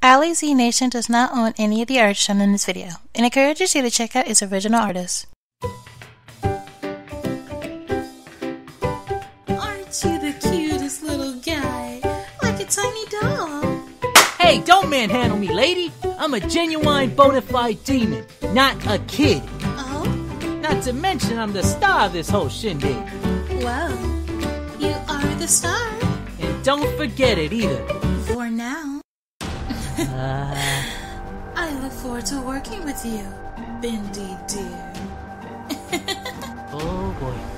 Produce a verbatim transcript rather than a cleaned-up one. Ali Z Nation does not own any of the art shown in this video, and encourages you to check out its original artists. Aren't you the cutest little guy? Like a tiny doll. Hey, don't manhandle me, lady! I'm a genuine bona fide demon, not a kid. Oh? Not to mention I'm the star of this whole shindig. Wow, you are the star. And don't forget it either. For now. Uh... I look forward to working with you, Bendy dear. Oh boy.